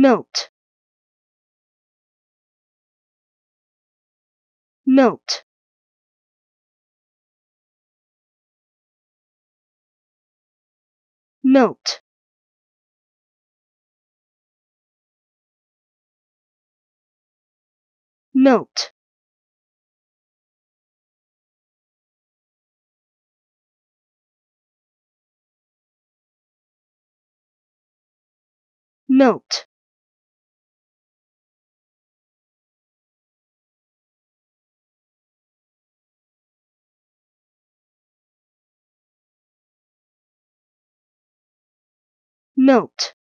Milt, Milt, Milt, Milt, Milt, Milt.